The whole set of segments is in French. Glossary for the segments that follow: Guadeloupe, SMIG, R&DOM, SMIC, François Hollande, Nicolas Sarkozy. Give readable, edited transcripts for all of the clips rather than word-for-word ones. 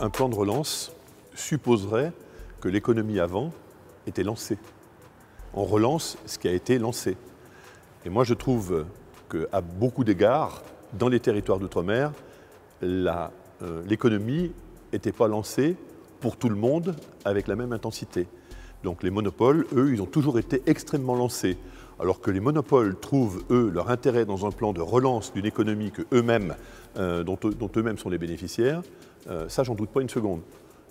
Un plan de relance supposerait que l'économie avant était lancée. On relance ce qui a été lancé. Et moi, je trouve qu'à beaucoup d'égards, dans les territoires d'outre-mer, l'économie n'était pas lancée pour tout le monde avec la même intensité. Donc les monopoles, eux, ils ont toujours été extrêmement lancés. Alors que les monopoles trouvent, eux, leur intérêt dans un plan de relance d'une économie que eux-mêmes, dont eux-mêmes sont les bénéficiaires, ça, j'en doute pas une seconde.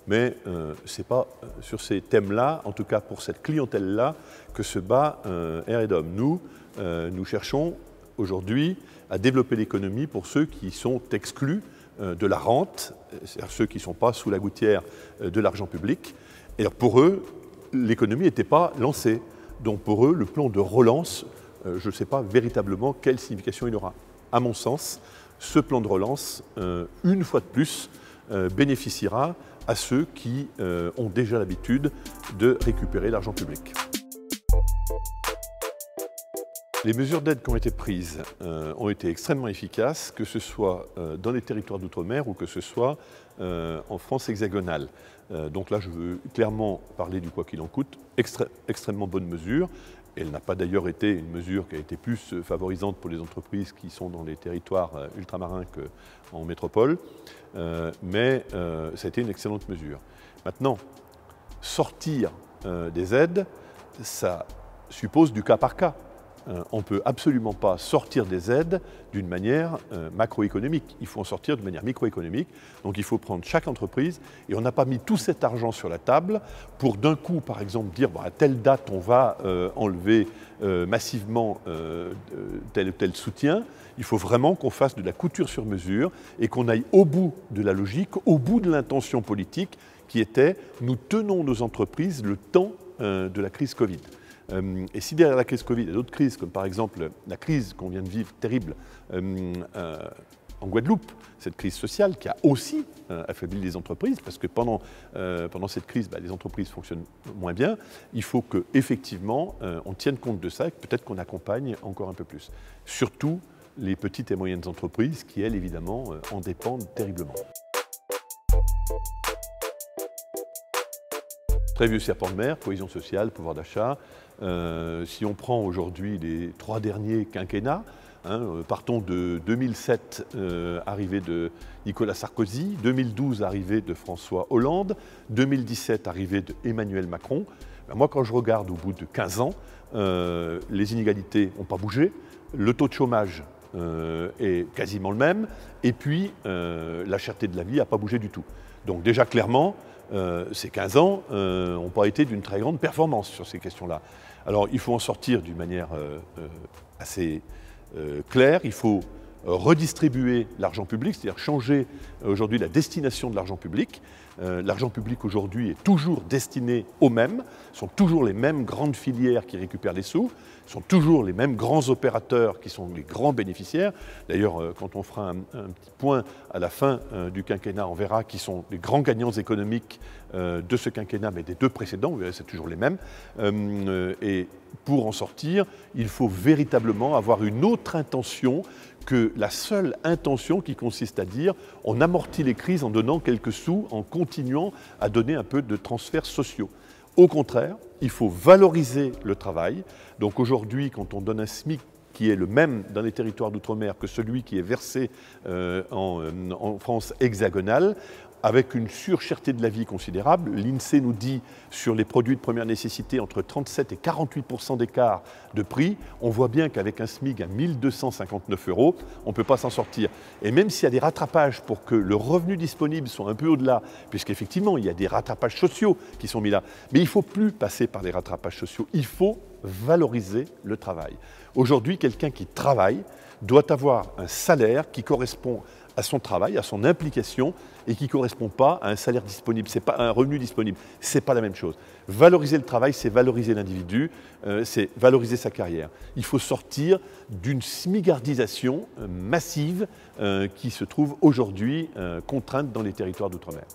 Mais ce n'est pas sur ces thèmes-là, en tout cas pour cette clientèle-là, que se bat R&DOM. Nous, nous cherchons aujourd'hui à développer l'économie pour ceux qui sont exclus de la rente, c'est-à-dire ceux qui ne sont pas sous la gouttière de l'argent public. Et alors pour eux, l'économie n'était pas lancée. Donc pour eux, le plan de relance, je ne sais pas véritablement quelle signification il aura. À mon sens, ce plan de relance, une fois de plus, bénéficiera à ceux qui ont déjà l'habitude de récupérer l'argent public. Les mesures d'aide qui ont été prises ont été extrêmement efficaces, que ce soit dans les territoires d'outre-mer ou que ce soit en France hexagonale. Donc là, je veux clairement parler du quoi qu'il en coûte, extrêmement bonne mesure. Elle n'a pas d'ailleurs été une mesure qui a été plus favorisante pour les entreprises qui sont dans les territoires ultramarins qu'en métropole, mais ça a été une excellente mesure. Maintenant, sortir des aides, ça suppose du cas par cas. On ne peut absolument pas sortir des aides d'une manière macroéconomique. Il faut en sortir d'une manière microéconomique. Donc il faut prendre chaque entreprise et on n'a pas mis tout cet argent sur la table pour d'un coup, par exemple, dire bon, à telle date on va enlever massivement tel ou tel soutien. Il faut vraiment qu'on fasse de la couture sur mesure et qu'on aille au bout de la logique, au bout de l'intention politique qui était nous tenons nos entreprises le temps de la crise Covid. Et si derrière la crise Covid, il y a d'autres crises, comme par exemple la crise qu'on vient de vivre, terrible, en Guadeloupe, cette crise sociale qui a aussi affaibli les entreprises, parce que pendant cette crise, bah, les entreprises fonctionnent moins bien, il faut qu'effectivement, on tienne compte de ça et peut-être qu'on accompagne encore un peu plus. Surtout les petites et moyennes entreprises qui, elles, évidemment, en dépendent terriblement. Très vieux serpent de mer, cohésion sociale, pouvoir d'achat. Si on prend aujourd'hui les trois derniers quinquennats, partons de 2007, arrivée de Nicolas Sarkozy, 2012, arrivée de François Hollande, 2017, arrivée d'Emmanuel Macron. Ben moi, quand je regarde au bout de 15 ans, les inégalités n'ont pas bougé, le taux de chômage est quasiment le même, et puis la cherté de la vie n'a pas bougé du tout. Donc déjà, clairement, ces 15 ans n'ont pas été d'une très grande performance sur ces questions-là. Alors il faut en sortir d'une manière assez claire, il faut redistribuer l'argent public, c'est-à-dire changer aujourd'hui la destination de l'argent public. L'argent public aujourd'hui est toujours destiné aux mêmes, ce sont toujours les mêmes grandes filières qui récupèrent les sous, ce sont toujours les mêmes grands opérateurs qui sont les grands bénéficiaires. D'ailleurs, quand on fera un petit point à la fin du quinquennat, on verra qui sont les grands gagnants économiques de ce quinquennat, mais des deux précédents, vous verrez, c'est toujours les mêmes. Et pour en sortir, il faut véritablement avoir une autre intention que la seule intention qui consiste à dire on amortit les crises en donnant quelques sous, en continuant à donner un peu de transferts sociaux. Au contraire, il faut valoriser le travail. Donc aujourd'hui, quand on donne un SMIC qui est le même dans les territoires d'outre-mer que celui qui est versé en France hexagonale, avec une surcherté de la vie considérable. L'INSEE nous dit sur les produits de première nécessité entre 37 et 48% d'écart de prix. On voit bien qu'avec un SMIG à 1259 €, on ne peut pas s'en sortir. Et même s'il y a des rattrapages pour que le revenu disponible soit un peu au-delà, puisqu'effectivement, il y a des rattrapages sociaux qui sont mis là, mais il ne faut plus passer par les rattrapages sociaux. Il faut valoriser le travail. Aujourd'hui, quelqu'un qui travaille doit avoir un salaire qui correspond à son travail, à son implication et qui ne correspond pas à un salaire disponible, c'est pas un revenu disponible, c'est pas la même chose. Valoriser le travail, c'est valoriser l'individu, c'est valoriser sa carrière. Il faut sortir d'une smigardisation massive qui se trouve aujourd'hui contrainte dans les territoires d'outre-mer.